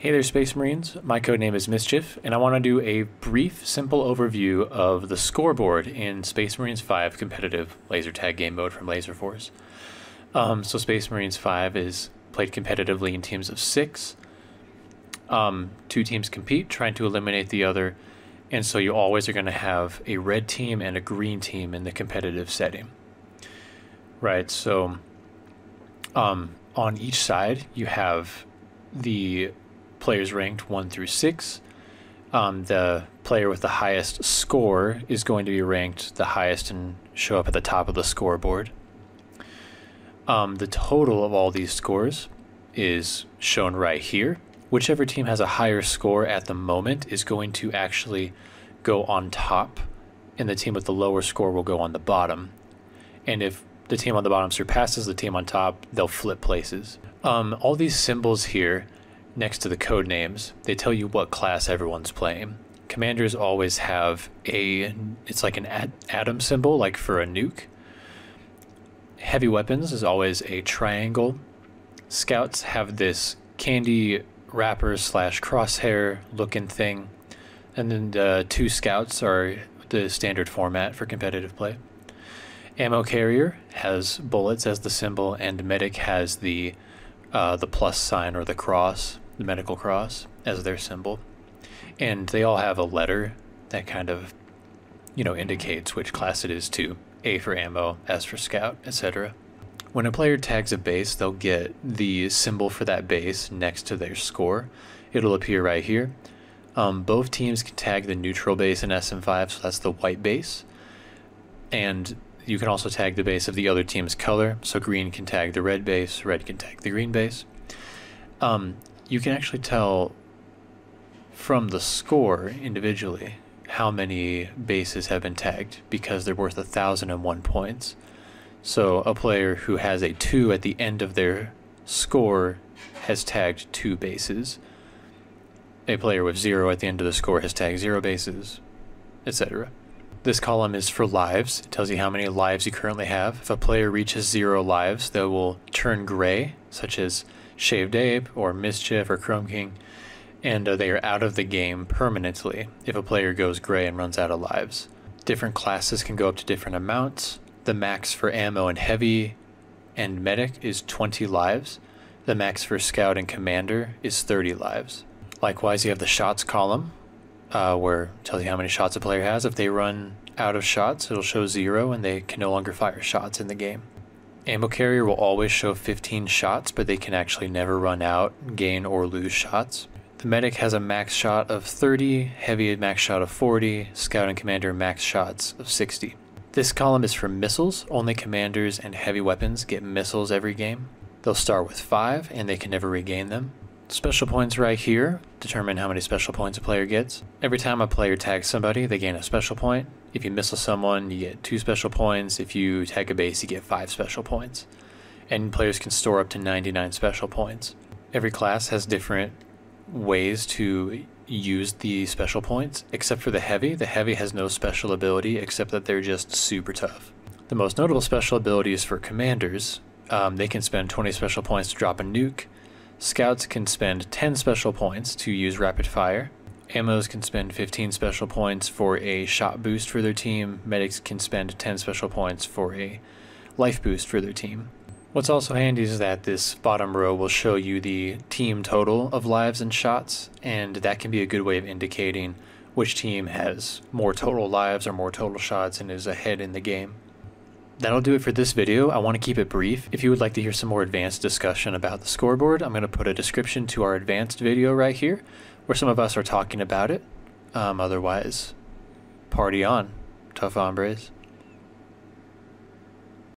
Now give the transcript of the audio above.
Hey there Space Marines, my codename is Mischief, and I want to do a brief, simple overview of the scoreboard in Space Marines 5 competitive laser tag game mode from Laser Force. So Space Marines 5 is played competitively in teams of 6. Two teams compete, trying to eliminate the other, and so you always are going to have a red team and a green team in the competitive setting. Right, so on each side you have the players ranked 1 through 6. The player with the highest score is going to be ranked the highest and show up at the top of the scoreboard. The total of all these scores is shown right here. Whichever team has a higher score at the moment is going to actually go on top, and the team with the lower score will go on the bottom. And if the team on the bottom surpasses the team on top, they'll flip places. All these symbols here next to the code names, they tell you what class everyone's playing. Commanders always have it's like an atom symbol, like for a nuke. Heavy weapons is always a triangle. Scouts have this candy wrapper / crosshair looking thing. And then the 2 scouts are the standard format for competitive play. Ammo carrier has bullets as the symbol, and medic has the plus sign or the cross, the medical cross, as their symbol. And they all have a letter that kind of, you know, indicates which class it is too. A for ammo, S for scout, etc. When a player tags a base, they'll get the symbol for that base next to their score. It'll appear right here. Both teams can tag the neutral base in SM5, so that's the white base. And you can also tag the base of the other team's color, so green can tag the red base, red can tag the green base. You can actually tell from the score individually how many bases have been tagged, because they're worth 1,001 points. So a player who has a 2 at the end of their score has tagged 2 bases. A player with 0 at the end of the score has tagged 0 bases, etc. This column is for lives. It tells you how many lives you currently have. If a player reaches 0 lives, they will turn gray, such as Shaved Ape or Mischief or Chrome King, and they are out of the game permanently if a player goes gray and runs out of lives. Different classes can go up to different amounts. The max for ammo and heavy and medic is 20 lives. The max for scout and commander is 30 lives. Likewise, you have the shots column, where it tells you how many shots a player has. If they run out of shots, it'll show 0 and they can no longer fire shots in the game. Ammo carrier will always show 15 shots, but they can actually never run out, gain, or lose shots. The medic has a max shot of 30, heavy a max shot of 40, scout and commander max shots of 60. This column is for missiles. Only commanders and heavy weapons get missiles every game. They'll start with 5 and they can never regain them. Special points right here determine how many special points a player gets. Every time a player tags somebody, they gain a special point. If you missile someone, you get 2 special points. If you tag a base, you get 5 special points. And players can store up to 99 special points. Every class has different ways to use the special points, except for the heavy. The heavy has no special ability, except that they're just super tough. The most notable special ability is for commanders. They can spend 20 special points to drop a nuke. Scouts can spend 10 special points to use rapid fire. Ammos can spend 15 special points for a shot boost for their team. Medics can spend 10 special points for a life boost for their team. What's also handy is that this bottom row will show you the team total of lives and shots, and that can be a good way of indicating which team has more total lives or more total shots and is ahead in the game. That'll do it for this video. I want to keep it brief. If you would like to hear some more advanced discussion about the scoreboard, I'm going to put a description to our advanced video right here, where some of us are talking about it. Otherwise, party on, tough hombres.